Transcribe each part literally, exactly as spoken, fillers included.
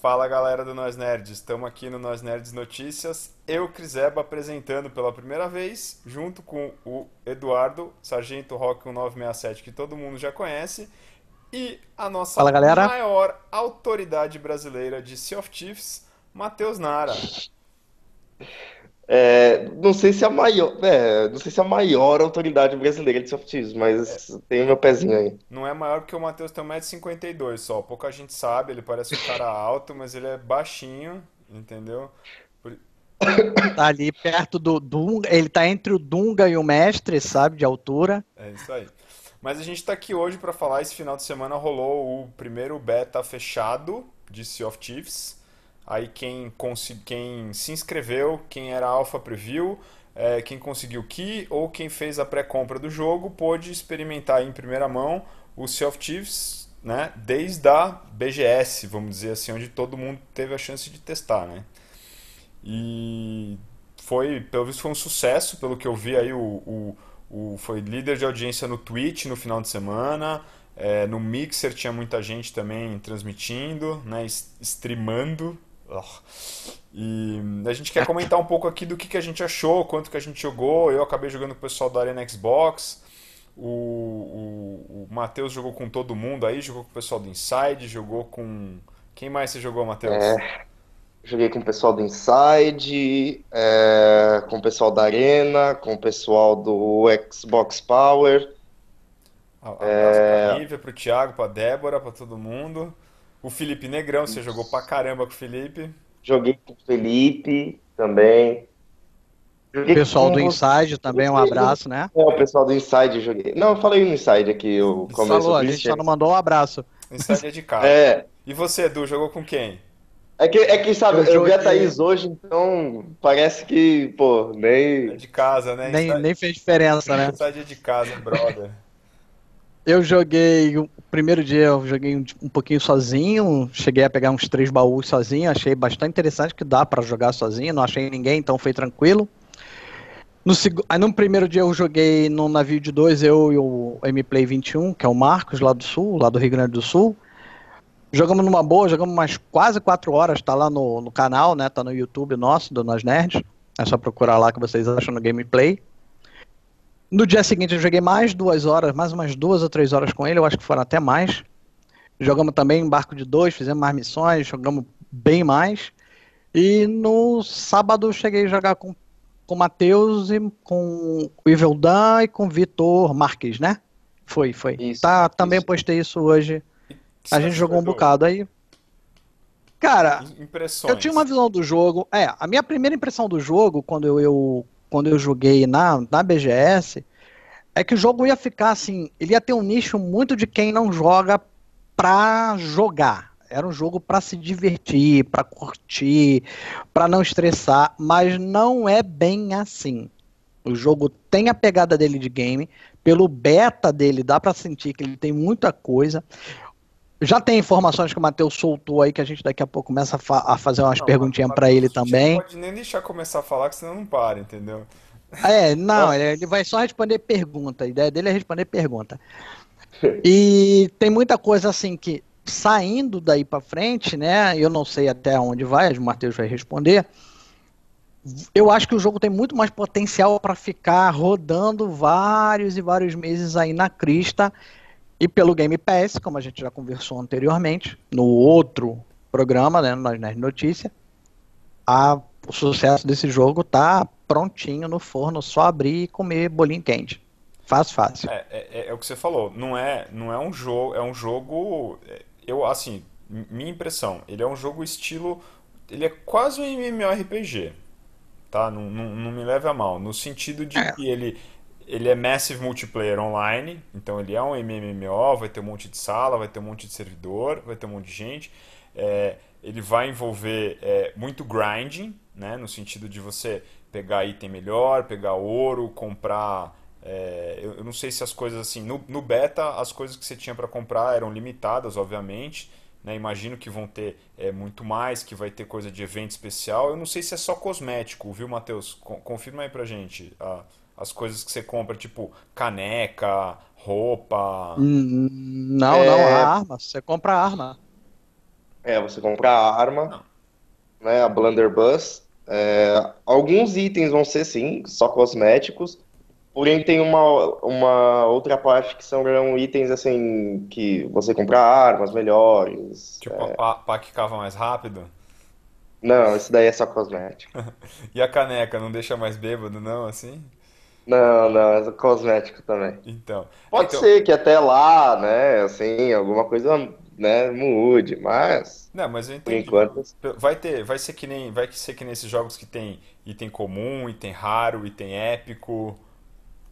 Fala galera do Nós Nerds, estamos aqui no Nós Nerds Notícias, eu, Cris Eba, apresentando pela primeira vez, junto com o Eduardo Sargento Rock um nove seis sete, que todo mundo já conhece, e a nossa Fala, galera. maior autoridade brasileira de Sea of Thieves, Matheus Nara. É, não sei se é a maior, é, não sei se é a maior autoridade brasileira de Sea of Thieves, mas é. tem o meu pezinho aí. Não é maior porque o Matheus tem um metro e cinquenta e dois só, pouca gente sabe, ele parece um cara alto, mas ele é baixinho, entendeu? Por... Tá ali perto do Dunga, ele tá entre o Dunga e o Mestre, sabe, de altura. É isso aí. Mas a gente tá aqui hoje pra falar, esse final de semana rolou o primeiro beta fechado de Sea of Thieves. Aí quem, quem se inscreveu, quem era alpha preview, é, quem conseguiu key ou quem fez a pré-compra do jogo pôde experimentar em primeira mão o Sea of Thieves, né, desde a B G S, vamos dizer assim, onde todo mundo teve a chance de testar, né? E foi, pelo visto foi um sucesso, pelo que eu vi aí, o, o, o, foi líder de audiência no Twitch no final de semana, é, no Mixer tinha muita gente também transmitindo, né, streamando. E a gente quer comentar um pouco aqui do que, que a gente achou, quanto que a gente jogou. Eu acabei jogando com o pessoal da Arena Xbox, o, o, o Matheus jogou com todo mundo aí, jogou com o pessoal do Inside, jogou com... Quem mais você jogou, Matheus? É, joguei com o pessoal do Inside, é, com o pessoal da Arena, com o pessoal do Xbox Power. Um abraço é... pra Lívia, pro Thiago, pra Débora, pra todo mundo. O Felipe Negrão, você jogou pra caramba com o Felipe. Joguei com o Felipe também. Joguei o pessoal do Inside também, um abraço, né? É, o pessoal do Inside eu joguei. Não, eu falei no Inside aqui. Eu Falou, a gente só não mandou um abraço. Inside é de casa. É. E você, Edu, jogou com quem? É que, é que sabe, eu, eu vi a Thaís hoje, então parece que, pô, nem... É de casa, né? Nem, Inside... nem fez diferença, né? Inside é de casa, brother. Eu joguei, o primeiro dia eu joguei um pouquinho sozinho, cheguei a pegar uns três baús sozinho, achei bastante interessante que dá pra jogar sozinho, não achei ninguém, então foi tranquilo. No, aí no primeiro dia eu joguei num navio de dois, eu e o Mplay vinte e um, que é o Marcos, lá do Sul, lá do Rio Grande do Sul. Jogamos numa boa, jogamos umas quase quatro horas, tá lá no, no canal, né, tá no YouTube nosso, do Nós Nerds, é só procurar lá que vocês acham no gameplay. No dia seguinte eu joguei mais duas horas, mais umas duas ou três horas com ele, eu acho que foram até mais. Jogamos também em barco de dois, fizemos mais missões, jogamos bem mais. E no sábado eu cheguei a jogar com o Matheus, e com o Iveldan e com o Vitor Marques, né? Foi, foi. Isso, tá, isso. Também postei isso hoje. Isso, a gente jogou um bocado aí. Cara, impressões. Eu tinha uma visão do jogo. É, a minha primeira impressão do jogo, quando eu... eu quando eu joguei na, na B G S, é que o jogo ia ficar assim, ele ia ter um nicho muito de quem não joga pra jogar. Era um jogo pra se divertir, pra curtir, pra não estressar, mas não é bem assim. O jogo tem a pegada dele de game, pelo beta dele dá pra sentir que ele tem muita coisa. Já tem informações que o Matheus soltou aí, que a gente daqui a pouco começa a, fa a fazer umas não, perguntinhas para ele também. Não pode nem deixar começar a falar, que senão não para, entendeu? É, não, ele vai só responder pergunta. A ideia dele é responder pergunta. E tem muita coisa assim que, saindo daí para frente, né, eu não sei até onde vai, o Matheus vai responder. Eu acho que o jogo tem muito mais potencial para ficar rodando vários e vários meses aí na crista. E pelo Game Pass, como a gente já conversou anteriormente, no outro programa, né, Nós Nerds Notícia, a, o sucesso desse jogo tá prontinho no forno, só abrir e comer bolinho quente. Fácil, fácil. É, é, é o que você falou, não é, não é um jogo, é um jogo, eu, assim, minha impressão, ele é um jogo estilo, ele é quase um MMORPG, tá? Não, não, não me leve a mal, no sentido de é. que ele... Ele é Massive Multiplayer Online, então ele é um M M O, vai ter um monte de sala, vai ter um monte de servidor, vai ter um monte de gente. É, ele vai envolver é, muito grinding, né, no sentido de você pegar item melhor, pegar ouro, comprar... É, eu, eu não sei se as coisas assim... No, no beta, as coisas que você tinha para comprar eram limitadas, obviamente. Né, imagino que vão ter é, muito mais, que vai ter coisa de evento especial. Eu não sei se é só cosmético, viu, Matheus? Confirma aí pra gente a... As coisas que você compra, tipo caneca, roupa... Não, é... não, a arma. Você compra a arma. É, você compra a arma, né, a Blunderbuss. É, alguns itens vão ser, sim, só cosméticos. Porém, tem uma, uma outra parte que são itens, assim, que você compra armas melhores. Tipo, é... a pá que cava mais rápido? Não, isso daí é só cosmético. E a caneca, não deixa mais bêbado, não, assim? Não, não, é cosmético também. Então. Pode então... ser que até lá, né, assim, alguma coisa... né, mude, mas... Não, mas eu entendi. Enquanto... Vai ter, vai ser que nem, vai ser que nem esses jogos que tem item comum, item raro, item épico.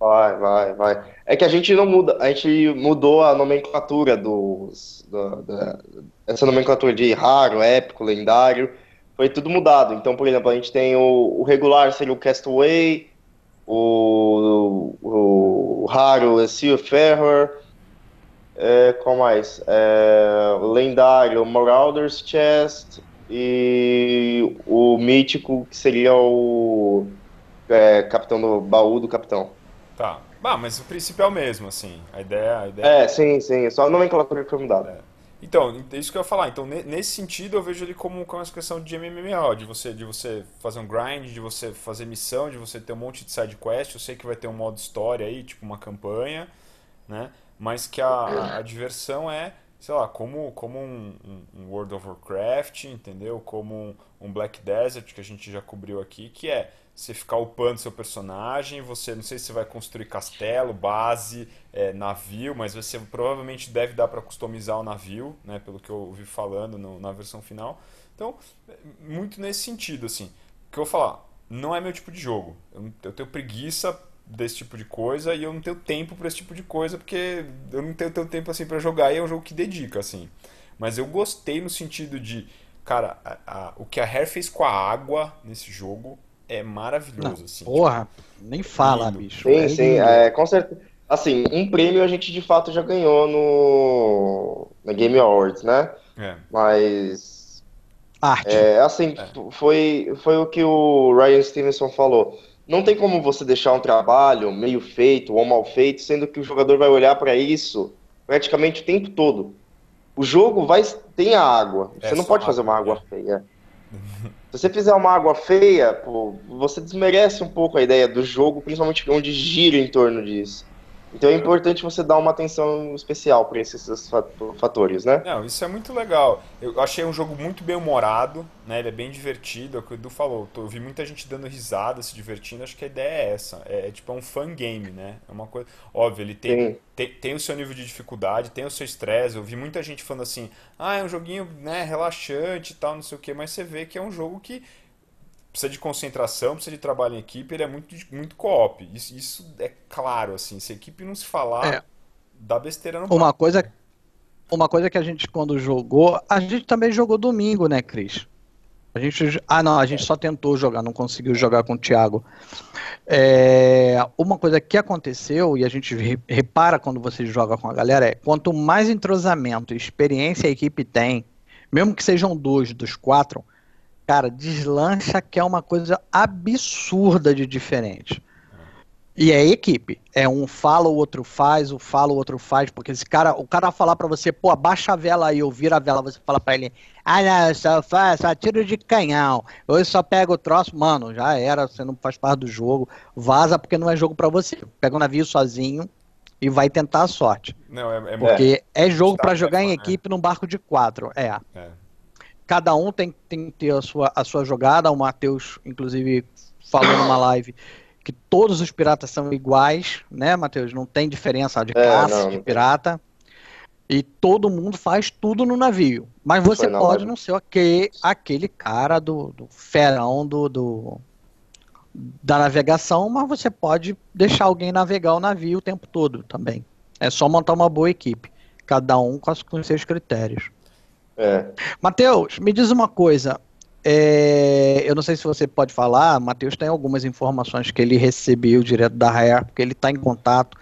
Vai, vai, vai. É que a gente não muda, a gente mudou a nomenclatura dos... Do, da, essa nomenclatura de raro, épico, lendário, foi tudo mudado. Então, por exemplo, a gente tem o, o regular seria o Castaway, o, o, o raro é Sea of Thieves. É, qual mais? É, o lendário Marauder's Chest e o mítico que seria o é, capitão do baú do capitão. Tá. Ah, mas o princípio é o mesmo, assim. A ideia, a ideia... É, sim, sim. Só a nomenclatura que foi mudada. É. Então, é isso que eu ia falar. Então, nesse sentido, eu vejo ele como uma questão de M M O, de você, de você fazer um grind, de você fazer missão, de você ter um monte de side quest. Eu sei que vai ter um modo história aí, tipo uma campanha, né? Mas que a, a diversão é, sei lá, como, como um, um World of Warcraft, entendeu? Como um, um Black Desert, que a gente já cobriu aqui, que é você ficar upando seu personagem, você, não sei se você vai construir castelo, base, é, navio, mas você provavelmente deve dar para customizar o navio, né? Pelo que eu ouvi falando no, na versão final. Então, muito nesse sentido, assim. O que eu vou falar, não é meu tipo de jogo. Eu, eu tenho preguiça desse tipo de coisa, e eu não tenho tempo pra esse tipo de coisa, porque eu não tenho tanto tempo assim pra jogar, e é um jogo que dedica, assim. Mas eu gostei no sentido de, cara, a, a, o que a Rare fez com a água nesse jogo é maravilhoso, não, assim. Porra, tipo, nem fala, lindo, bicho. Sim, é sim, é, com certeza. Assim, um prêmio a gente de fato já ganhou no na Game Awards, né? É. Mas... arte. É, assim, é. Foi, foi o que o Ryan Stevenson falou. Não tem como você deixar um trabalho meio feito ou mal feito, sendo que o jogador vai olhar para isso praticamente o tempo todo. O jogo vai tem a água. Você é não pode água. fazer uma água feia. Se você fizer uma água feia, pô, você desmerece um pouco a ideia do jogo, principalmente onde gira em torno disso. Então é importante você dar uma atenção especial para esses fatores, né? Não, isso é muito legal. Eu achei um jogo muito bem humorado, né? Ele é bem divertido, é o que o Edu falou. Eu vi muita gente dando risada, se divertindo. Acho que a ideia é essa. É, é tipo um fun game, né? É uma coisa... Óbvio, ele tem, tem, tem o seu nível de dificuldade, tem o seu estresse. Eu vi muita gente falando assim, ah, é um joguinho, né, relaxante e tal, não sei o quê. Mas você vê que é um jogo que precisa de concentração, precisa de trabalho em equipe, ele é muito, muito co-op. Isso, isso é claro, assim, se a equipe não se falar, é. dá besteira no uma coisa, uma coisa que a gente, quando jogou, a gente também jogou domingo, né, Cris? A gente, ah, não, a gente só tentou jogar, não conseguiu jogar com o Thiago. É, uma coisa que aconteceu, e a gente repara quando você joga com a galera, é quanto mais entrosamento e experiência a equipe tem, mesmo que sejam dois dos quatro, cara, deslancha, que é uma coisa absurda de diferente. E é equipe. É um fala, o outro faz, o fala, o outro faz. Porque esse cara, o cara falar pra você, pô, abaixa a vela aí, eu viro a vela, você fala pra ele, ah, não, eu só, faço, só tiro de canhão, eu só pego o troço, mano, já era, você não faz parte do jogo, vaza porque não é jogo pra você. Pega um navio sozinho e vai tentar a sorte. Não, é, é porque é, é jogo pra jogar em equipe num barco de quatro. É. É. Cada um tem, tem que ter a sua, a sua jogada. O Matheus, inclusive, falou numa live que todos os piratas são iguais, né, Matheus? Não tem diferença de classe, é, de pirata. E todo mundo faz tudo no navio. Mas você Foi, não, pode mas... não ser aquele, aquele cara do, do ferão do, do, da navegação, mas você pode deixar alguém navegar o navio o tempo todo também. É só montar uma boa equipe. Cada um com, as, com os seus critérios. É. Matheus, me diz uma coisa, é, eu não sei se você pode falar, Matheus tem algumas informações que ele recebeu direto da Rare, porque ele está em contato,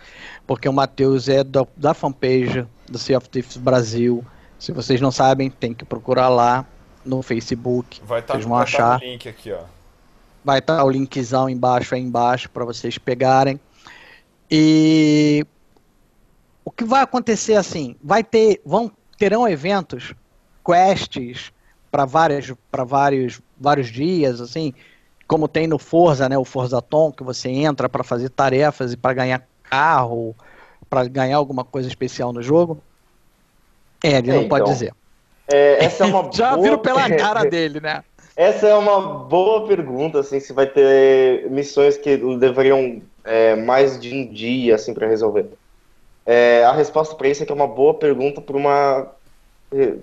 porque o Matheus é do, da fanpage do Sea of Thieves Brasil, se vocês não sabem, tem que procurar lá no Facebook, vai tá, vocês vão vai achar, tá o link aqui, ó. Vai estar tá o linkzão embaixo, aí embaixo, para vocês pegarem, e o que vai acontecer assim, vai ter, vão, terão eventos quests para vários, para vários, vários dias, assim, como tem no Forza, né, o Forzaton, que você entra para fazer tarefas e para ganhar carro, para ganhar alguma coisa especial no jogo. É, ele é, não pode então. dizer. É, essa é uma Já boa... viram pela cara dele, né? Essa é uma boa pergunta, assim, se vai ter missões que deveriam é, mais de um dia, assim, para resolver. É, a resposta para isso é que é uma boa pergunta para uma,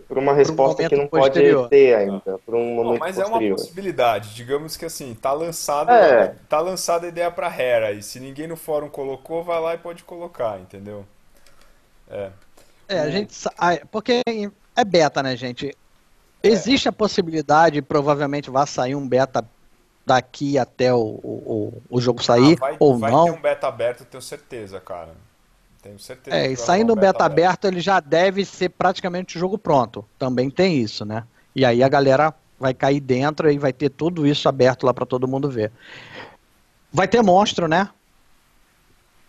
pra uma resposta um que não posterior. pode ter ainda, para um momento não, mas posterior. Mas é uma possibilidade, digamos que assim, tá lançada, é. tá lançada a ideia para Rare aí, se ninguém no fórum colocou, vai lá e pode colocar, entendeu? É, é a gente sabe, porque é beta, né, gente? Existe a possibilidade, provavelmente vai sair um beta daqui até o, o, o jogo sair, ah, vai, ou vai não. Vai ter um beta aberto, tenho certeza, cara. Tenho certeza. É, e saindo um beta, beta aberto, aberto, ele já deve ser praticamente o jogo pronto. Também tem isso, né? E aí a galera vai cair dentro e vai ter tudo isso aberto lá pra todo mundo ver. Vai ter monstro, né?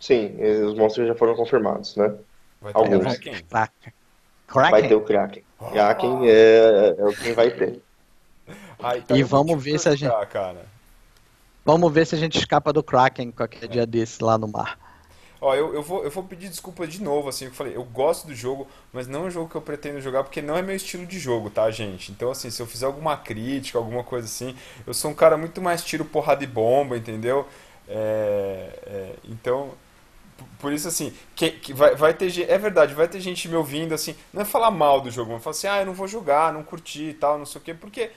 Sim, os monstros já foram confirmados, né? Vai ter Alguns. Vai ter Kraken. Vai ter o Kraken. Kraken oh. é, é o que vai ter. Ai, então e vamos ver se a gente... Cara. Vamos ver se a gente escapa do Kraken qualquer é. dia desse lá no mar. Ó, eu, eu, vou, eu vou pedir desculpa de novo, assim, eu falei, eu gosto do jogo, mas não é um jogo que eu pretendo jogar, porque não é meu estilo de jogo, tá, gente? Então, assim, se eu fizer alguma crítica, alguma coisa assim, eu sou um cara muito mais tiro, porrada e bomba, entendeu? É, é, então... Por isso, assim, que, que vai, vai ter, é verdade, vai ter gente me ouvindo, assim, não é falar mal do jogo, mas falar assim, ah, eu não vou jogar, não curti e tal, não sei o quê, porque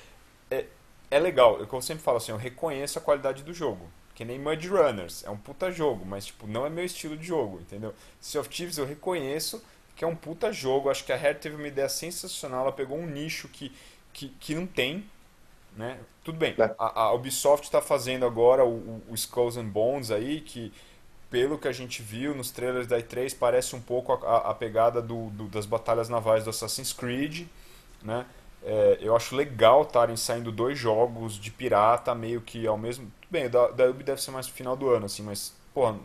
é, é legal, eu sempre falo assim, eu reconheço a qualidade do jogo, que nem Mud Runners, é um puta jogo, mas, tipo, não é meu estilo de jogo, entendeu? Sea of Thieves eu reconheço que é um puta jogo, acho que a Rare teve uma ideia sensacional, ela pegou um nicho que, que, que não tem, né? Tudo bem, a, a Ubisoft tá fazendo agora o, o Skulls and Bones aí, que... Pelo que a gente viu nos trailers da E três, parece um pouco a, a, a pegada do, do, das batalhas navais do Assassin's Creed, né? É, eu acho legal estarem saindo dois jogos de pirata, meio que ao mesmo... Bem, o da, da Ubi deve ser mais no final do ano, assim, mas, porra...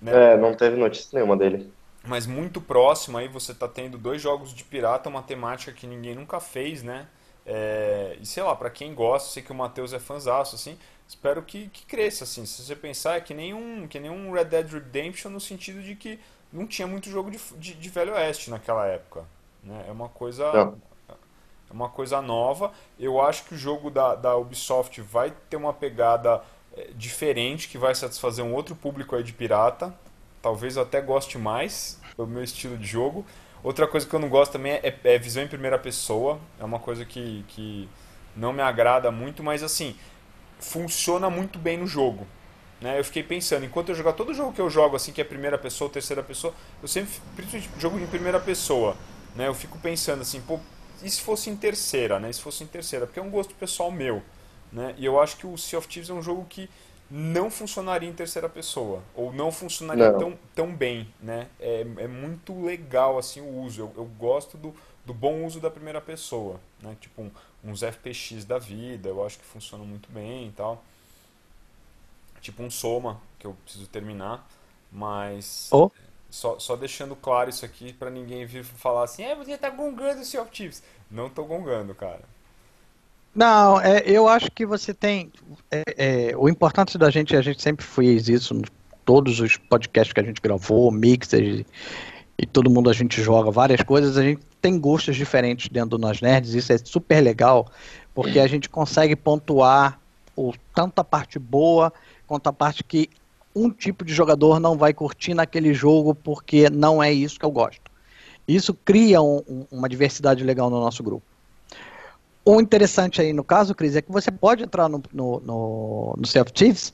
Né? É, não teve notícia nenhuma dele. Mas muito próximo aí você tá tendo dois jogos de pirata, uma temática que ninguém nunca fez, né? É, e sei lá, pra quem gosta, sei que o Matheus é fanzaço, assim... Espero que, que cresça, assim. Se você pensar, é que nem um, que nem um Red Dead Redemption, no sentido de que não tinha muito jogo de, de, de Velho Oeste naquela época, né? É uma coisa, é uma coisa nova. Eu acho que o jogo da, da Ubisoft vai ter uma pegada é, diferente, que vai satisfazer um outro público aí de pirata. Talvez eu até goste mais do meu estilo de jogo. Outra coisa que eu não gosto também é, é, é visão em primeira pessoa. É uma coisa que, que não me agrada muito, mas assim... funciona muito bem no jogo, né? Eu fiquei pensando, enquanto eu jogar todo jogo que eu jogo, assim, que é primeira pessoa, terceira pessoa, eu sempre, principalmente jogo em primeira pessoa, né? Eu fico pensando assim, pô, e se fosse em terceira, né? E se fosse em terceira, porque é um gosto pessoal meu, né? E eu acho que o Sea of Thieves é um jogo que não funcionaria em terceira pessoa, ou não funcionaria não. Tão, tão bem, né? É, é muito legal, assim, o uso, eu, eu gosto do, do bom uso da primeira pessoa, né? Tipo um uns F P X da vida, eu acho que funcionam muito bem e tal. Tipo um Soma, que eu preciso terminar, mas oh. só, só deixando claro isso aqui pra ninguém vir falar assim, é, você tá gongando o Sea of Thieves. Não tô gongando, cara. Não, é, eu acho que você tem... É, é, o importante da gente, a gente sempre fez isso em todos os podcasts que a gente gravou, Mixer... E todo mundo a gente joga várias coisas, a gente tem gostos diferentes dentro do Nós Nerds, isso é super legal, porque a gente consegue pontuar o, tanto a parte boa, quanto a parte que um tipo de jogador não vai curtir naquele jogo, porque não é isso que eu gosto. Isso cria um, um, uma diversidade legal no nosso grupo. O interessante aí no caso, Cris, é que você pode entrar no, no, no, no Sea of Thieves,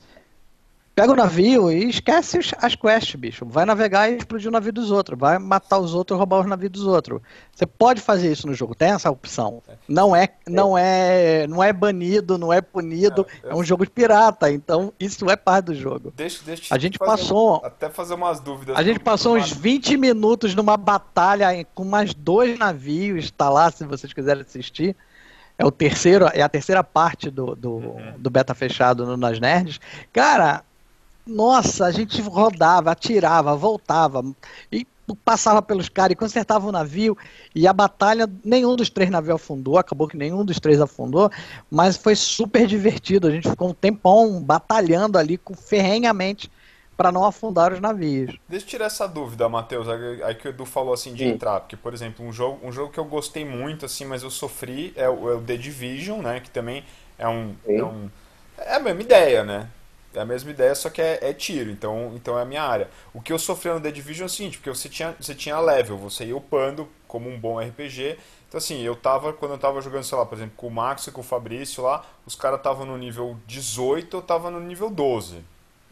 pega o navio e esquece as quests, bicho. Vai navegar e explodir o navio dos outros. Vai matar os outros e roubar os navios dos outros. Você pode fazer isso no jogo. Tem essa opção. Não é, não é, não é banido, não é punido. É, eu... é um jogo de pirata. Então, isso é parte do jogo. Deixa, deixa a gente fazer, passou... Até fazer umas dúvidas. A gente passou uns vinte minutos numa batalha com mais dois navios. Tá lá, se vocês quiserem assistir. É, o terceiro, é a terceira parte do, do, uhum. do beta fechado no Nós Nerds. Cara... Nossa, a gente rodava, atirava, voltava. E passava pelos caras e consertava o navio, e a batalha, nenhum dos três navios afundou, acabou que nenhum dos três afundou, mas foi super divertido, a gente ficou um tempão batalhando ali com, ferrenhamente para não afundar os navios. Deixa eu tirar essa dúvida, Matheus, aí que o Edu falou assim de Sim. entrar, porque, por exemplo, um jogo, um jogo que eu gostei muito, assim, mas eu sofri, é o, é o The Division, né, que também é um, é um... é a mesma ideia, né? É a mesma ideia, só que é, é tiro, então, então é a minha área. O que eu sofri no The Division é o seguinte, porque você tinha, você tinha level, você ia upando como um bom R P G. Então assim, eu tava, quando eu tava jogando, sei lá, por exemplo, com o Max e com o Fabrício lá, os caras estavam no nível dezoito, eu tava no nível doze.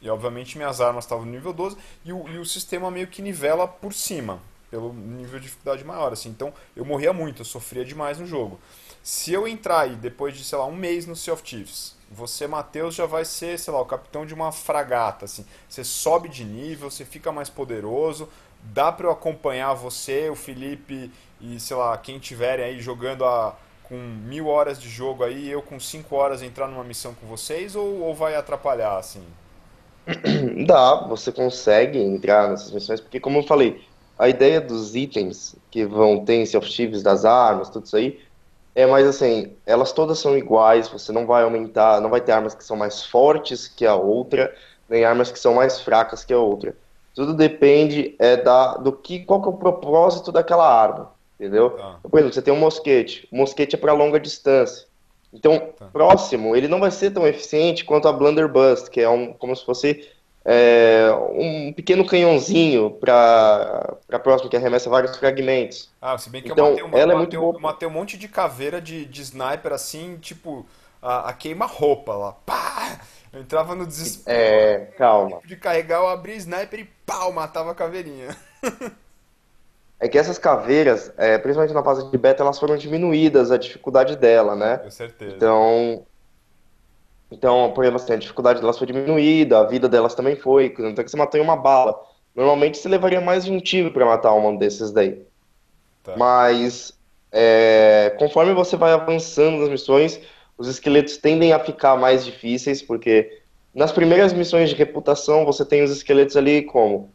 E obviamente minhas armas estavam no nível doze, e o, e o sistema meio que nivela por cima, pelo nível de dificuldade maior, assim. Então eu morria muito, eu sofria demais no jogo. Se eu entrar aí depois de, sei lá, um mês no Sea of Thieves, você, Matheus, já vai ser, sei lá, o capitão de uma fragata, assim. Você sobe de nível, você fica mais poderoso, dá pra eu acompanhar você, o Felipe e, sei lá, quem tiverem aí jogando a, com mil horas de jogo aí, eu com cinco horas entrar numa missão com vocês, ou, ou vai atrapalhar, assim? Dá, você consegue entrar nessas missões, porque, como eu falei, a ideia dos itens que vão ter em Sea of Thieves, das armas, tudo isso aí, é, mas assim, elas todas são iguais, você não vai aumentar, não vai ter armas que são mais fortes que a outra, nem armas que são mais fracas que a outra. Tudo depende é, da, do que, qual que é o propósito daquela arma, entendeu? Tá. Por exemplo, você tem um mosquete, o mosquete é para longa distância. Então, tá. próximo, ele não vai ser tão eficiente quanto a Blunderbuss, que é um, como se fosse é, um pequeno canhãozinho para próximo, que arremessa vários fragmentos. Ah, se bem que então, eu matei, uma, ela eu matei, é muito eu matei um monte de caveira de, de sniper, assim, tipo, a, a queima-roupa lá. Pá! Eu entrava no desespero. É, calma. De carregar, eu abria sniper e pau, matava a caveirinha. É que essas caveiras, é, principalmente na fase de beta, elas foram diminuídas, a dificuldade dela, né? Com certeza. Então, então por exemplo, assim, a dificuldade delas foi diminuída, a vida delas também foi, tanto é que você matou em uma bala. Normalmente você levaria mais de um tiro pra matar um desses daí. Tá. Mas, é, conforme você vai avançando nas missões, os esqueletos tendem a ficar mais difíceis, porque nas primeiras missões de reputação você tem os esqueletos ali como...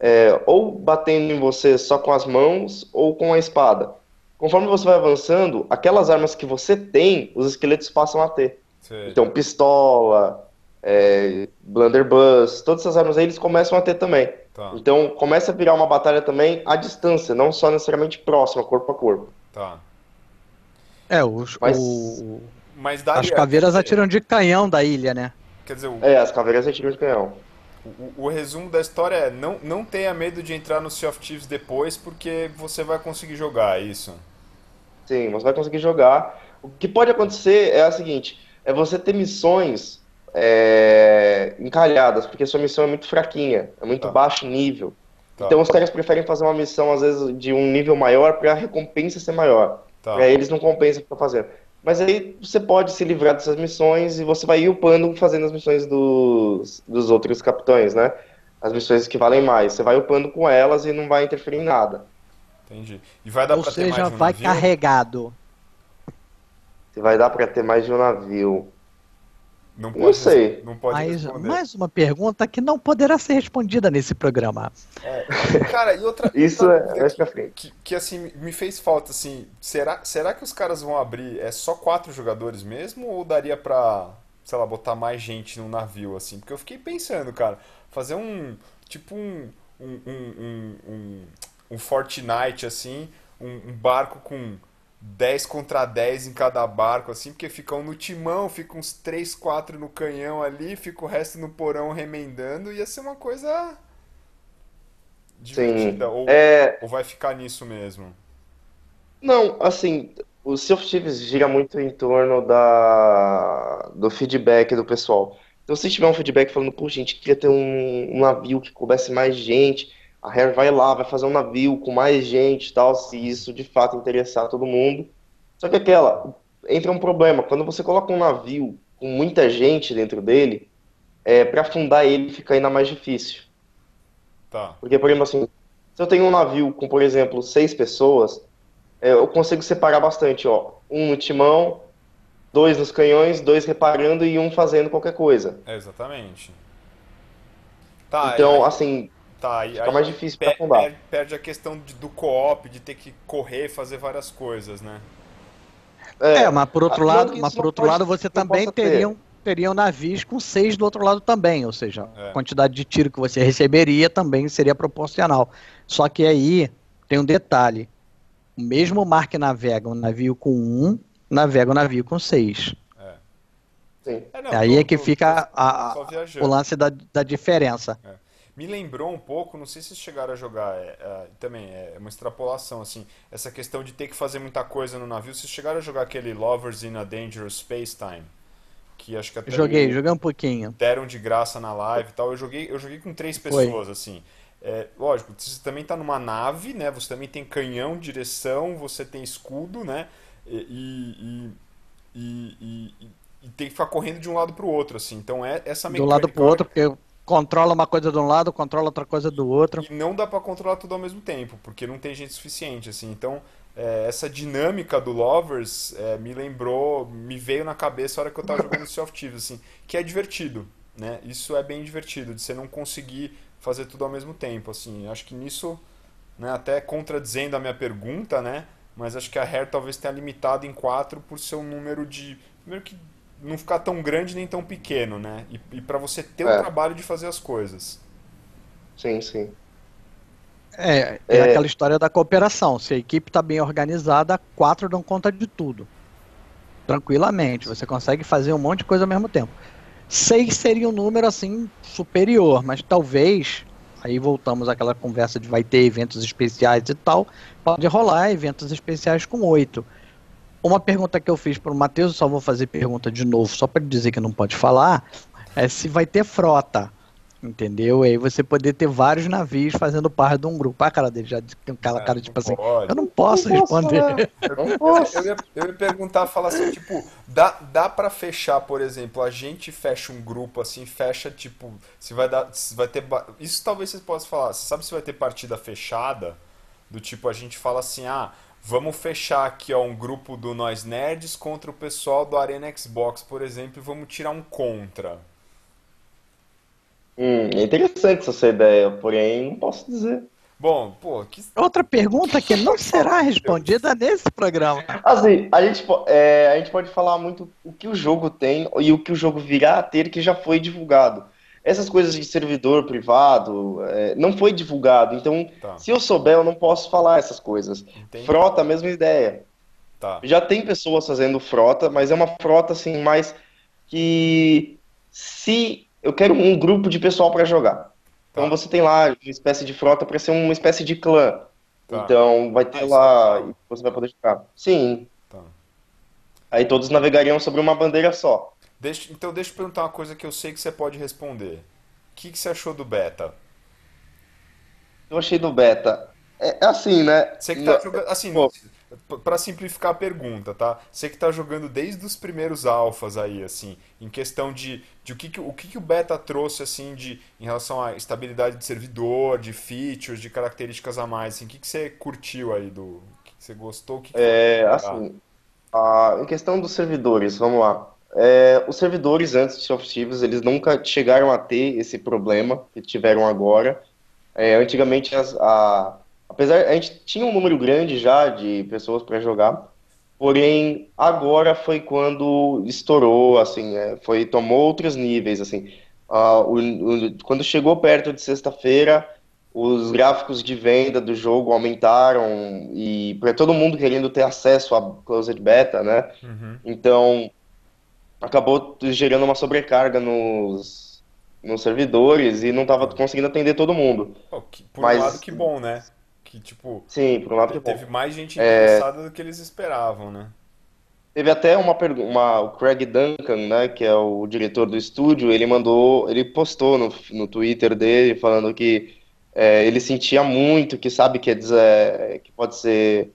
É, ou batendo em você só com as mãos ou com a espada. Conforme você vai avançando, aquelas armas que você tem, os esqueletos passam a ter. Sim. Então pistola, é, Blunderbuss, todas essas armas aí eles começam a ter também. Tá. Então começa a virar uma batalha também à distância, não só necessariamente próxima, corpo a corpo. Tá. É, os, mas, o... mas daí as caveiras é... atiram de canhão da ilha, né? Quer dizer, o... É, as caveiras atiram de canhão. O, o resumo da história é, não, não tenha medo de entrar no Sea of Thieves depois, porque você vai conseguir jogar, é isso? Sim, você vai conseguir jogar. O que pode acontecer é o seguinte, é você ter missões é, encalhadas, porque sua missão é muito fraquinha, é muito tá. baixo nível. Tá. Então os caras preferem fazer uma missão, às vezes, de um nível maior para a recompensa ser maior. Tá. Pra eles não compensa ficar fazendo. Mas aí você pode se livrar dessas missões e você vai ir upando fazendo as missões dos, dos outros capitães, né? As missões que valem mais. Você vai upando com elas e não vai interferir em nada. Entendi. E vai dar Ou pra seja, ter mais de um vai navio? Carregado. Você vai dar pra ter mais de um navio. Não, pode, não sei. Não pode mais, mais uma pergunta que não poderá ser respondida nesse programa. É, cara, e outra Isso outra é, que, é que, que assim me fez falta assim, será, será que os caras vão abrir é só quatro jogadores mesmo ou daria pra, sei lá, botar mais gente no navio assim? Porque eu fiquei pensando, cara, fazer um tipo um um um, um, um Fortnite assim, um, um barco com dez contra dez em cada barco, assim, porque fica um no timão, fica uns três, quatro no canhão ali, fica o resto no porão remendando, ia ser uma coisa divertida, ou, é... ou vai ficar nisso mesmo? Não, assim, o Sea of Thieves gira muito em torno da... do feedback do pessoal. Então se tiver um feedback falando, pô, gente, queria ter um, um navio que coubesse mais gente, a Rare vai lá, vai fazer um navio com mais gente e tal, se isso de fato interessar todo mundo. Só que aquela, entra um problema, quando você coloca um navio com muita gente dentro dele, é, pra afundar ele fica ainda mais difícil. Tá. Porque, por exemplo, assim, se eu tenho um navio com, por exemplo, seis pessoas, é, eu consigo separar bastante, ó, um no timão, dois nos canhões, dois reparando e um fazendo qualquer coisa. É, exatamente. Tá, então, é... assim... Tá, e aí mais difícil per, pra combar. Per, perde a questão de, do co-op, de ter que correr e fazer várias coisas, né? É, é, mas por outro lado, mas por outro pode, lado você também teria um, teria um navios com seis do outro lado também, ou seja, é. a quantidade de tiro que você receberia também seria proporcional. Só que aí tem um detalhe, o mesmo mar que navega um navio com um, navega um navio com seis. É. Sim. É, não, aí tô, é que tô, fica tô, a, a, o lance da, da diferença. É. Me lembrou um pouco, não sei se vocês chegaram a jogar, é, é, também é uma extrapolação, assim, essa questão de ter que fazer muita coisa no navio. Vocês chegaram a jogar aquele Lovers in a Dangerous Space Time? Que acho que até joguei, joguei um pouquinho. Deram de graça na live e tal. Eu joguei, eu joguei com três pessoas, Foi. assim. É, lógico, você também está numa nave, né? Você também tem canhão, direção, você tem escudo, né? E... e, e, e, e tem que ficar correndo de um lado para o outro, assim. Então é essa mecânica... Do lado para o outro, porque... Eu... Controla uma coisa de um lado, controla outra coisa do outro. E não dá pra controlar tudo ao mesmo tempo, porque não tem gente suficiente, assim. Então, é, essa dinâmica do Lovers é, me lembrou, me veio na cabeça a hora que eu tava jogando Sea of Thieves, assim. Que é divertido, né? Isso é bem divertido, de você não conseguir fazer tudo ao mesmo tempo, assim. Acho que nisso, né, até contradizendo a minha pergunta, né? Mas acho que a Rare talvez tenha limitado em quatro por seu número de... Primeiro que... não ficar tão grande nem tão pequeno, né? E, e pra você ter é. o trabalho de fazer as coisas. Sim, sim. É, é, é aquela história da cooperação. Se a equipe tá bem organizada, quatro dão conta de tudo. Tranquilamente. Você consegue fazer um monte de coisa ao mesmo tempo. Seis seria um número, assim, superior, mas talvez... Aí voltamos àquela conversa de vai ter eventos especiais e tal. Pode rolar eventos especiais com oito. Uma pergunta que eu fiz para o Matheus, só vou fazer pergunta de novo, só para dizer que não pode falar, é se vai ter frota, entendeu? E aí você poder ter vários navios fazendo parte de um grupo. Ah, a cara dele já tem aquela cara, tipo assim, eu não posso responder. Eu não posso. Eu ia, eu ia perguntar, falar assim, tipo, dá, dá para fechar, por exemplo, a gente fecha um grupo assim, fecha, tipo, se vai dar, se vai ter, isso talvez vocês possam falar, você sabe se vai ter partida fechada? Do tipo, a gente fala assim, ah, vamos fechar aqui ó, um grupo do Nós Nerds contra o pessoal do Arena Xbox, por exemplo, e vamos tirar um contra. Hum, é interessante essa ideia, porém, não posso dizer. Bom, pô... Que... Outra pergunta que não será respondida nesse programa. Assim, a gente, é, a gente pode falar muito o que o jogo tem e o que o jogo virá a ter que já foi divulgado. Essas coisas de servidor privado, é, não foi divulgado. Então, tá. se eu souber, eu não posso falar essas coisas. Entendi. Frota, mesma ideia. Tá. Já tem pessoas fazendo frota, mas é uma frota, assim, mais que... Se eu quero um grupo de pessoal para jogar. Tá. Então, você tem lá uma espécie de frota para ser uma espécie de clã. Tá. Então, vai ter ah, lá... Tá. Você vai poder jogar. Sim. Tá. Aí todos navegariam sobre uma bandeira só. Deixa, então deixa eu perguntar uma coisa que eu sei que você pode responder. O que, que você achou do beta? Eu achei do beta... É assim, né? Você que tá Não, jogando... Assim, pra simplificar a pergunta, tá? Você que tá jogando desde os primeiros alfas aí, assim, em questão de, de o, que, que, o que, que o beta trouxe, assim, de, em relação à estabilidade de servidor, de features, de características a mais, assim, o que, que você curtiu aí do... O que, que você gostou? O que que é, assim, a, em questão dos servidores, vamos lá. É, os servidores antes de Sea of Thieves, eles nunca chegaram a ter esse problema que tiveram agora. É, antigamente, as, a, apesar, a gente tinha um número grande já de pessoas para jogar, porém, agora foi quando estourou, assim, é, foi, tomou outros níveis. Assim, a, o, o, quando chegou perto de sexta-feira, os gráficos de venda do jogo aumentaram e para todo mundo querendo ter acesso à Closed Beta, né? Uhum. Então... acabou gerando uma sobrecarga nos, nos servidores e não estava conseguindo atender todo mundo. Oh, que, por Mas, um lado, que bom, né? Que, tipo, sim, por um lado que teve bom. mais gente interessada é... do que eles esperavam, né? Teve até uma pergunta, o Craig Duncan, né, que é o diretor do estúdio, ele mandou, ele postou no, no Twitter dele falando que é, ele sentia muito, que sabe que, é, que pode ser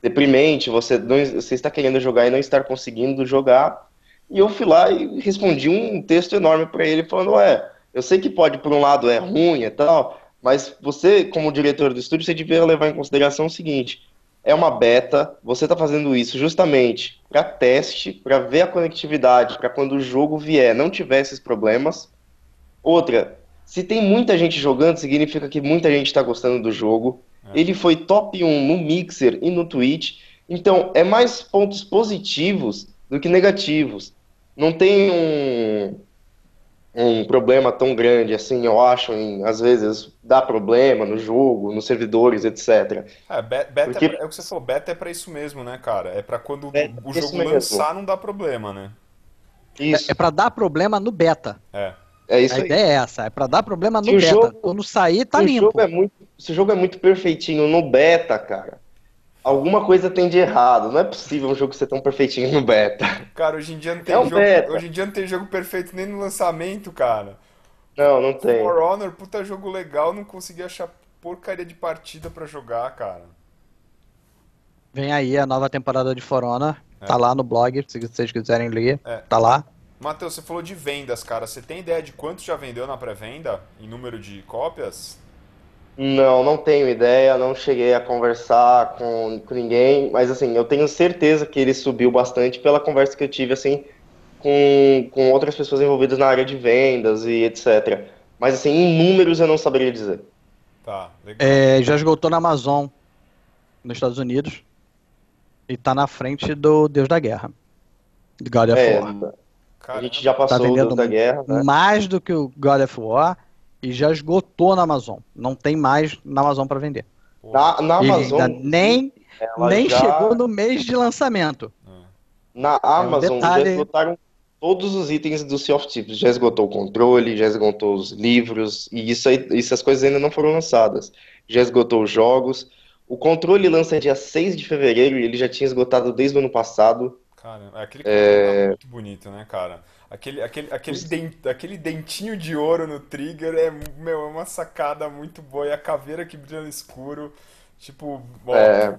deprimente, você, não, você está querendo jogar e não estar conseguindo jogar. E eu fui lá e respondi um texto enorme para ele, falando, ué, eu sei que pode, por um lado, é ruim e tal, mas você, como diretor do estúdio, você devia levar em consideração o seguinte, é uma beta, você está fazendo isso justamente para teste, para ver a conectividade, para quando o jogo vier, não tiver esses problemas. Outra, Se tem muita gente jogando, significa que muita gente está gostando do jogo. É. Ele foi top um no Mixer e no Twitch. Então, é mais pontos positivos do que negativos. Não tem um, um problema tão grande, assim, eu acho, em, às vezes dá problema no jogo, nos servidores, etcétera. É, beta Porque... é, pra, é o que você falou, beta é pra isso mesmo, né, cara? É pra quando beta, o jogo lançar não dá problema, né? Isso. É, é pra dar problema no beta. É. É isso a aí. Ideia é essa, é pra dar problema no se beta. Jogo, quando sair, tá se limpo. O jogo é muito, se o jogo é muito perfeitinho no beta, cara, alguma coisa tem de errado. Não é possível um jogo ser tão perfeitinho no beta. Cara, hoje em dia não tem, é um jogo, hoje em dia não tem jogo perfeito nem no lançamento, cara. Não, não tem. For Honor, puta jogo legal, não consegui achar porcaria de partida pra jogar, cara. Vem aí a nova temporada de For Honor. É. Tá lá no blog, se vocês quiserem ler. É. Tá lá. Matheus, você falou de vendas, cara. Você tem ideia de quanto já vendeu na pré-venda? Em número de cópias? Não, não tenho ideia. Não cheguei a conversar com, com ninguém. Mas, assim, eu tenho certeza que ele subiu bastante pela conversa que eu tive, assim, com, com outras pessoas envolvidas na área de vendas e etcétera. Mas, assim, em números eu não saberia dizer. Tá, legal. É, já esgotou na Amazon, nos Estados Unidos. E tá na frente do Deus da Guerra. God of War. É, Caramba. A gente já passou tá vendendo do, da guerra, né? Mais do que o God of War e já esgotou na Amazon. Não tem mais na Amazon para vender. Na, na Amazon ainda nem nem já... chegou no mês de lançamento. Na Amazon é um detalhe... já esgotaram todos os itens do Sea of Thieves. Já esgotou o controle, já esgotou os livros e isso aí, essas coisas ainda não foram lançadas. Já esgotou os jogos. O controle lança dia seis de fevereiro e ele já tinha esgotado desde o ano passado. Cara, aquele é... tá muito bonito, né, cara? Aquele, aquele, aquele, dent, aquele dentinho de ouro no trigger é, meu, é uma sacada muito boa. E a caveira que brilha no escuro, tipo... Ó... É...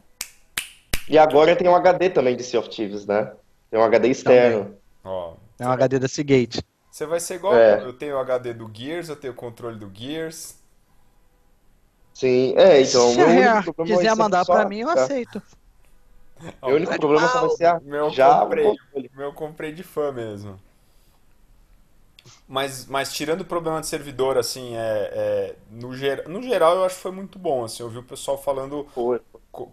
E agora tem um H D também de Sea of Thieves, né? Tem um H D externo. Ó, tem um H D da Seagate. Você vai ser igual, é. eu tenho o H D do Gears, eu tenho o controle do Gears... Sim, é, então... Se a quiser é mandar só... pra mim, eu aceito. Meu único ah, problema só vai ser a... meu já comprei, meu comprei de fã mesmo. Mas, mas tirando o problema de servidor, assim, é, é, no, ger... no geral eu acho que foi muito bom, assim, eu vi o pessoal falando co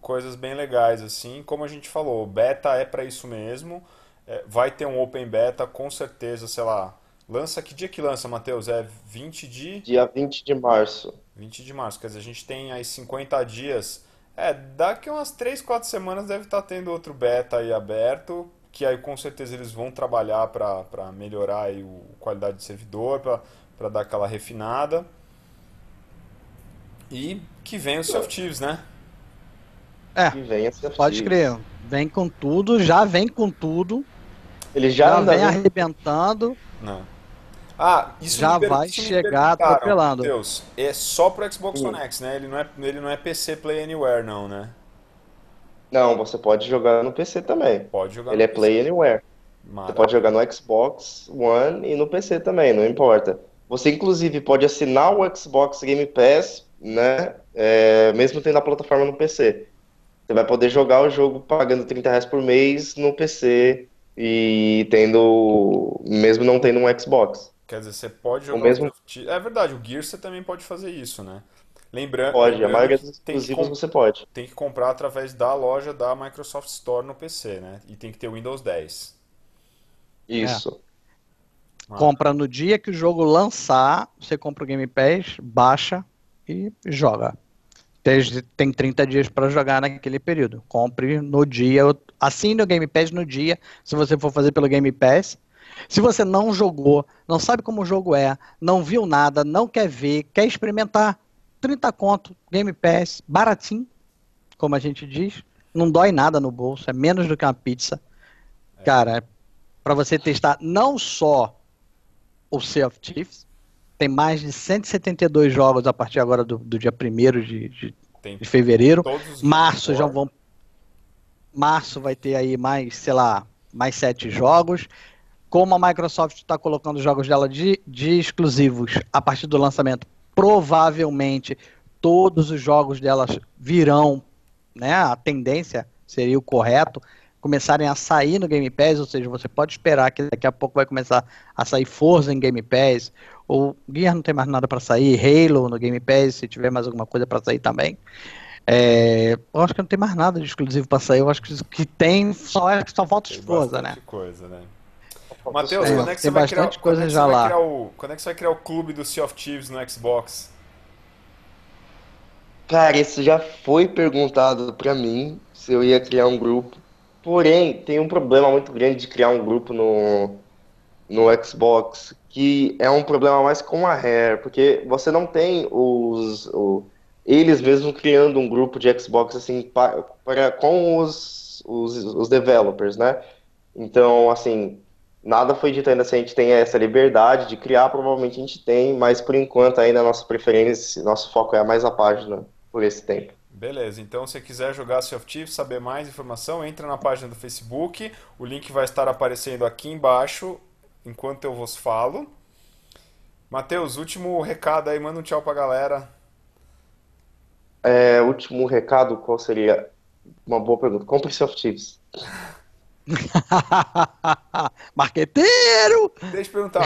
coisas bem legais, assim, como a gente falou, beta é pra isso mesmo, é, vai ter um open beta, com certeza, sei lá, lança, que dia que lança, Matheus? É vinte de... Dia vinte de março. vinte de março, quer dizer, a gente tem aí cinquenta dias... É, daqui umas três, quatro semanas deve estar tendo outro beta aí aberto, que aí com certeza eles vão trabalhar para melhorar aí a qualidade do servidor, para dar aquela refinada. E que vem o Sea of Thieves, né? É, que vem pode crer, vem com tudo, já vem com tudo, ele já, já vem arrebentando. Não. Ah, isso já vai chegar atropelando. Deus, é só pro Xbox One X, né? Ele não, é, ele não é P C Play Anywhere, não, né? Não, você pode jogar no P C também. Pode jogar. Ele no é P C. Play Anywhere. Maravilha. Você pode jogar no Xbox One e no P C também, não importa. Você, inclusive, pode assinar o Xbox Game Pass, né? É, mesmo tendo a plataforma no P C. Você vai poder jogar o jogo pagando trinta reais por mês no P C e tendo... mesmo não tendo um Xbox. Quer dizer, você pode jogar... O mesmo... o... É verdade, o Gears você também pode fazer isso, né? Lembra... Pode, lembrando a maioria dos exclusivos você pode. Tem que comprar através da loja da Microsoft Store no P C, né? E tem que ter o Windows dez. Isso. É. Ah. Compra no dia que o jogo lançar, você compra o Game Pass, baixa e joga. Tem trinta dias para jogar naquele período. Compre no dia, assine o Game Pass no dia, se você for fazer pelo Game Pass. Se você não jogou, não sabe como o jogo é, não viu nada, não quer ver, quer experimentar, trinta conto, Game Pass, baratinho, como a gente diz, não dói nada no bolso, é menos do que uma pizza. É. Cara, para você testar não só o Sea of Thieves, tem mais de cento e setenta e dois jogos a partir agora do, do dia primeiro de fevereiro, março já vão... Março vai ter aí mais, sei lá, mais sete jogos... Como a Microsoft está colocando os jogos dela de, de exclusivos a partir do lançamento, provavelmente todos os jogos delas virão, né? A tendência seria o correto, começarem a sair no Game Pass, ou seja, você pode esperar que daqui a pouco vai começar a sair Forza em Game Pass, ou Gears não tem mais nada para sair, Halo no Game Pass, se tiver mais alguma coisa para sair também. É, eu acho que não tem mais nada de exclusivo para sair, eu acho que, que tem, só, é, só falta os Forza, né? Coisa, né? Matheus, é, quando é que você vai criar, coisa quando é que já você vai criar o, quando é que você vai criar o clube do Sea of Thieves no Xbox? Cara, isso já foi perguntado pra mim, se eu ia criar um grupo. Porém, tem um problema muito grande de criar um grupo no, no Xbox, que é um problema mais com a Rare, porque você não tem os, o, eles mesmos criando um grupo de Xbox assim, para, para, com os, os, os developers, né? Então, assim... Nada foi dito ainda se a gente tem essa liberdade de criar, provavelmente a gente tem, mas por enquanto ainda a nossa preferência, nosso foco é mais a página por esse tempo. Beleza, então se você quiser jogar Sea of Thieves, saber mais informação, entra na página do Facebook, o link vai estar aparecendo aqui embaixo, enquanto eu vos falo. Matheus, último recado aí, manda um tchau pra galera. É, último recado, qual seria? Uma boa pergunta, compre Sea of Thieves. Marqueteiro! Deixa eu te perguntar.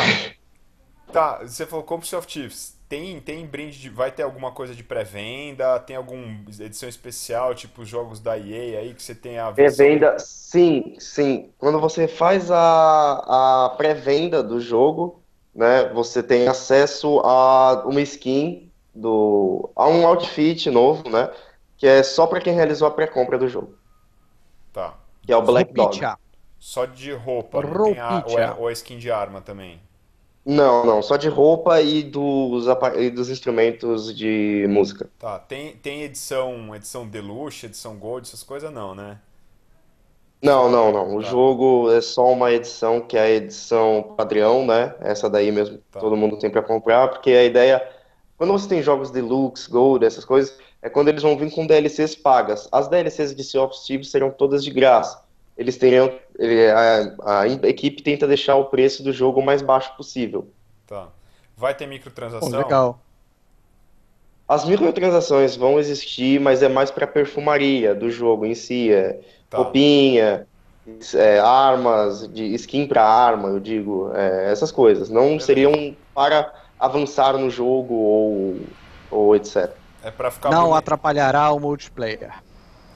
Tá, você falou compra o Sea of Thieves. Tem, tem brinde de, vai ter alguma coisa de pré-venda? Tem alguma edição especial, tipo os jogos da E A aí que você tem a versão... Pré-venda, sim, sim. Quando você faz a, a pré-venda do jogo, né, você tem acesso a uma skin do, a um outfit novo, né, que é só para quem realizou a pré-compra do jogo. Tá. Que é o Black Dog. Só de roupa, tem a, ou, é, ou é skin de arma também? Não, não, só de roupa e dos, e dos instrumentos de música. Tá, tem, tem edição, edição Deluxe, edição Gold, essas coisas não, né? Não, não, não, o tá. jogo é só uma edição que é a edição padrão, né? Essa daí mesmo, tá. Todo mundo tem pra comprar, porque a ideia... Quando você tem jogos Deluxe, Gold, essas coisas, é quando eles vão vir com D L Cs pagas. As D L Cs de Sea of Thieves serão todas de graça. Eles teriam, a, a equipe tenta deixar o preço do jogo o mais baixo possível. Tá. Vai ter microtransação? Oh, legal. As microtransações vão existir, mas é mais pra perfumaria do jogo em si. É tá. Roupinha, é, armas, de skin pra arma, eu digo. É, essas coisas. Não Beleza. seriam para... avançar no jogo ou, ou etcétera. É pra ficar não bonito. Atrapalhará o multiplayer.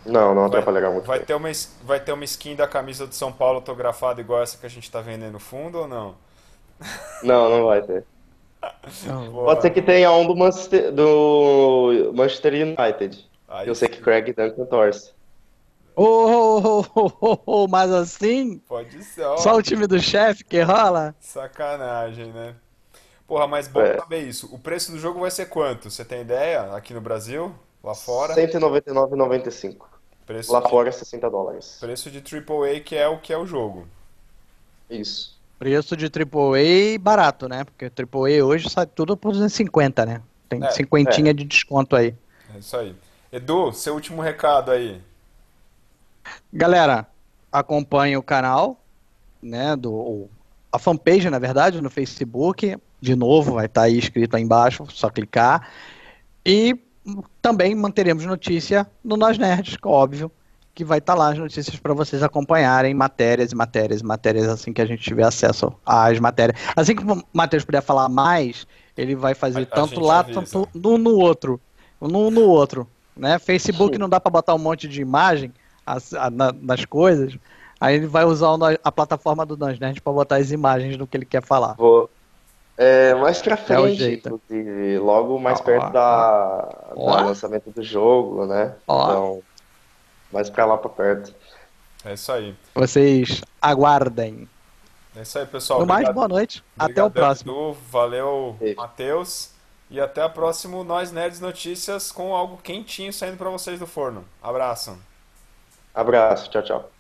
Não, não vai, atrapalhará o multiplayer. Vai ter, uma, vai ter uma skin da camisa do São Paulo autografada igual essa que a gente tá vendendo no fundo ou não? Não, não vai ter. Não. Pode ser que tenha um do Manchester, do Manchester United. Aí Eu sim. sei que Craig Duncan torce. Oh, oh, oh, oh, oh, mas assim? Pode ser. Ó. Só o time do chefe que rola? Sacanagem, né? Porra, mas bom é. saber isso. O preço do jogo vai ser quanto? Você tem ideia? Aqui no Brasil? Lá fora? cento e noventa e nove reais e noventa e cinco centavos. Lá de... fora é sessenta dólares. Preço de triplo A, que é o que é o jogo. Isso. Preço de triplo A barato, né? Porque triplo A hoje sai tudo por duzentos e cinquenta, né? Tem é, cinquentinha é. de desconto aí. É isso aí. Edu, seu último recado aí. Galera, acompanhe o canal, né? Do... A fanpage, na verdade, no Facebook... De novo, vai estar aí escrito aí embaixo, só clicar. E também manteremos notícia no Nós Nerds, óbvio, que vai estar lá as notícias para vocês acompanharem, matérias e matérias e matérias, assim que a gente tiver acesso às matérias. Assim que o Matheus puder falar mais, ele vai fazer a tanto lá, avisa. tanto no, no outro. No, no outro, né? Facebook não dá para botar um monte de imagem as, a, na, nas coisas, aí ele vai usar o, a plataforma do Nós Nerds para botar as imagens do que ele quer falar. Vou... É, mais pra frente, é logo mais oh, perto oh, da, oh. do lançamento do jogo, né? Oh. Então, mais pra lá pra perto. É isso aí. Vocês aguardem. É isso aí, pessoal. No mais, boa noite. Obrigado, até o próximo. Edu, valeu, Matheus. E até o próximo Nós Nerds Notícias com algo quentinho saindo pra vocês do forno. Abraço. Abraço, tchau, tchau.